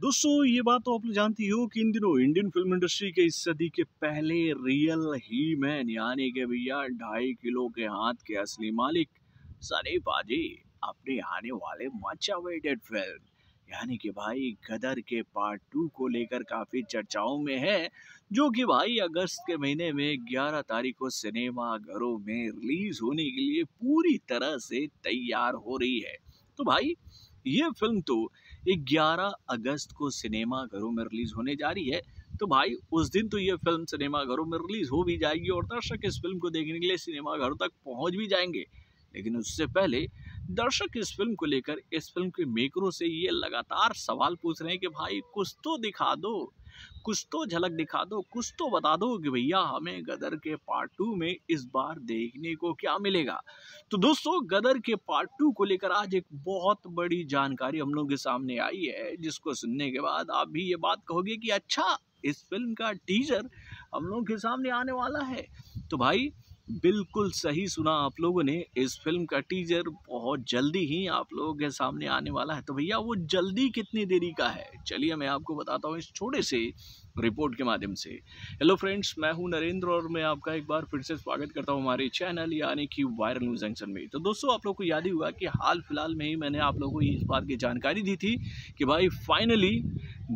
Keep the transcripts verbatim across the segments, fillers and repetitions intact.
दोस्तों ये बात तो आप लोग जानती हो कि इन दिनों इंडियन फिल्म इंडस्ट्री के इस सदी के पहले रियल ही मैन यानी कि भैया ढाई किलो के हाथ के असली मालिक सनी पाजी अपने आने वाले मच अवेटेड फिल्म यानी कि भाई गदर के पार्ट टू को लेकर काफ़ी चर्चाओं में है, जो कि भाई अगस्त के महीने में ग्यारह तारीख को सिनेमा घरों में रिलीज होने के लिए पूरी तरह से तैयार हो रही है। तो भाई ये फिल्म तो ग्यारह अगस्त को सिनेमा घरों में रिलीज होने जा रही है, तो भाई उस दिन तो ये फिल्म सिनेमा घरों में रिलीज हो भी जाएगी और दर्शक इस फिल्म को देखने के लिए सिनेमा घरों तक पहुंच भी जाएंगे। लेकिन उससे पहले दर्शक इस फिल्म को लेकर इस फिल्म के मेकरों से ये लगातार सवाल पूछ रहे हैं कि भाई कुछ तो दिखा दो, कुछ तो झलक दिखा दो, कुछ तो बता दो कि भैया हमें गदर के पार्ट टू में इस बार देखने को क्या मिलेगा। तो दोस्तों गदर के पार्ट टू को लेकर आज एक बहुत बड़ी जानकारी हम लोगों के सामने आई है, जिसको सुनने के बाद आप भी ये बात कहोगे कि अच्छा इस फिल्म का टीजर हम लोगों के सामने आने वाला है। तो भाई बिल्कुल सही सुना आप लोगों ने, इस फिल्म का टीजर बहुत जल्दी ही आप लोगों के सामने आने वाला है। तो भैया वो जल्दी कितनी देरी का है, चलिए मैं आपको बताता हूँ इस छोटे से रिपोर्ट के माध्यम से। हेलो फ्रेंड्स, मैं हूं नरेंद्र और मैं आपका एक बार फिर से स्वागत करता हूं हमारे चैनल यानी कि वायरल न्यूज़ जंक्शन में। तो दोस्तों आप लोग को याद ही होगा कि हाल फिलहाल में ही मैंने आप लोगों को इस बात की जानकारी दी थी कि भाई फाइनली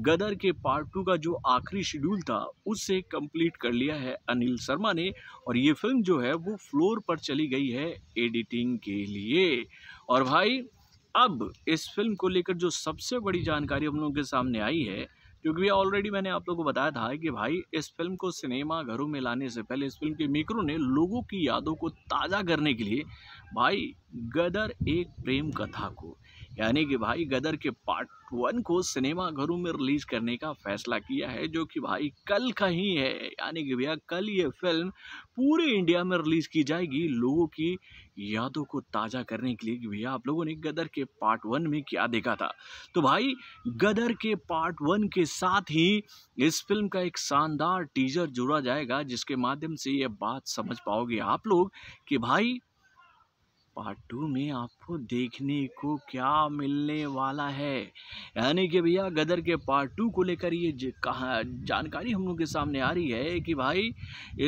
गदर के पार्ट टू का जो आखिरी शेड्यूल था उससे कंप्लीट कर लिया है अनिल शर्मा ने, और ये फिल्म जो है वो फ्लोर पर चली गई है एडिटिंग के लिए। और भाई अब इस फिल्म को लेकर जो सबसे बड़ी जानकारी हम लोगों के सामने आई है, क्योंकि ऑलरेडी मैंने आप लोगों को बताया था कि भाई इस फिल्म को सिनेमा घरों में लाने से पहले इस फिल्म के मेकरों ने लोगों की यादों को ताज़ा करने के लिए भाई गदर एक प्रेम कथा को यानी कि भाई गदर के पार्ट वन को सिनेमा घरों में रिलीज़ करने का फैसला किया है, जो कि भाई कल का ही है यानी कि भैया कल ये फिल्म पूरे इंडिया में रिलीज़ की जाएगी लोगों की यादों को ताज़ा करने के लिए कि भैया आप लोगों ने गदर के पार्ट वन में क्या देखा था। तो भाई गदर के पार्ट वन के साथ ही इस फिल्म का एक शानदार टीजर जुड़ा जाएगा, जिसके माध्यम से ये बात समझ पाओगे आप लोग कि भाई पार्ट टू में आपको देखने को क्या मिलने वाला है। यानी कि भैया गदर के पार्ट टू को लेकर ये कहा जानकारी हम लोग के सामने आ रही है कि भाई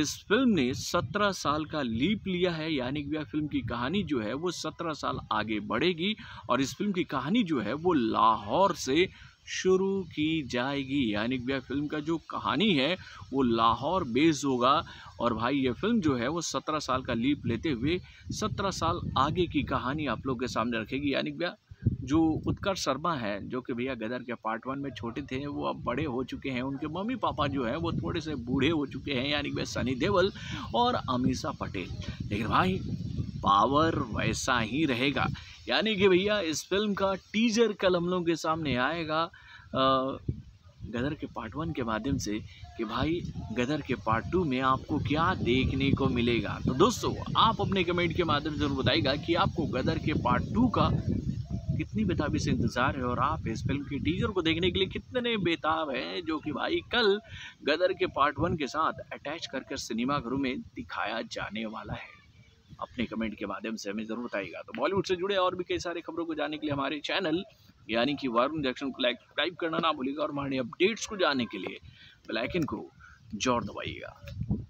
इस फिल्म ने सत्रह साल का लीप लिया है, यानी कि भैया फिल्म की कहानी जो है वो सत्रह साल आगे बढ़ेगी और इस फिल्म की कहानी जो है वो लाहौर से शुरू की जाएगी। यानी कि भैया फिल्म का जो कहानी है वो लाहौर बेस्ड होगा और भाई ये फिल्म जो है वो सत्रह साल का लीप लेते हुए सत्रह साल आगे की कहानी आप लोग के सामने रखेगी। यानी कि भैया जो उत्कर्ष शर्मा है, जो कि भैया गदर के पार्ट वन में छोटे थे, वो अब बड़े हो चुके हैं, उनके मम्मी पापा जो हैं वो थोड़े से बूढ़े हो चुके हैं, यानी कि भैया सनी देओल और अमीषा पटेल, लेकिन भाई पावर वैसा ही रहेगा। यानी कि भैया इस फिल्म का टीजर कल हम लोगों के सामने आएगा गदर के पार्ट वन के माध्यम से कि भाई गदर के पार्ट टू में आपको क्या देखने को मिलेगा। तो दोस्तों आप अपने कमेंट के माध्यम से जरूर बताइएगा कि आपको गदर के पार्ट टू का कितनी बेताबी से इंतज़ार है और आप इस फिल्म के टीजर को देखने के लिए कितने बेताब हैं, जो कि भाई कल गदर के पार्ट वन के साथ अटैच कर कर सिनेमाघरों में दिखाया जाने वाला है। अपने कमेंट के माध्यम से हमें ज़रूर बताइएगा। तो बॉलीवुड से जुड़े और भी कई सारे खबरों को जानने के लिए हमारे चैनल यानी कि वायरल न्यूज़ जंक्शन को लाइक सब्सक्राइब करना ना भूलिएगा और हमारे अपडेट्स को जानने के लिए बेल आइकन को जोर दबाइएगा।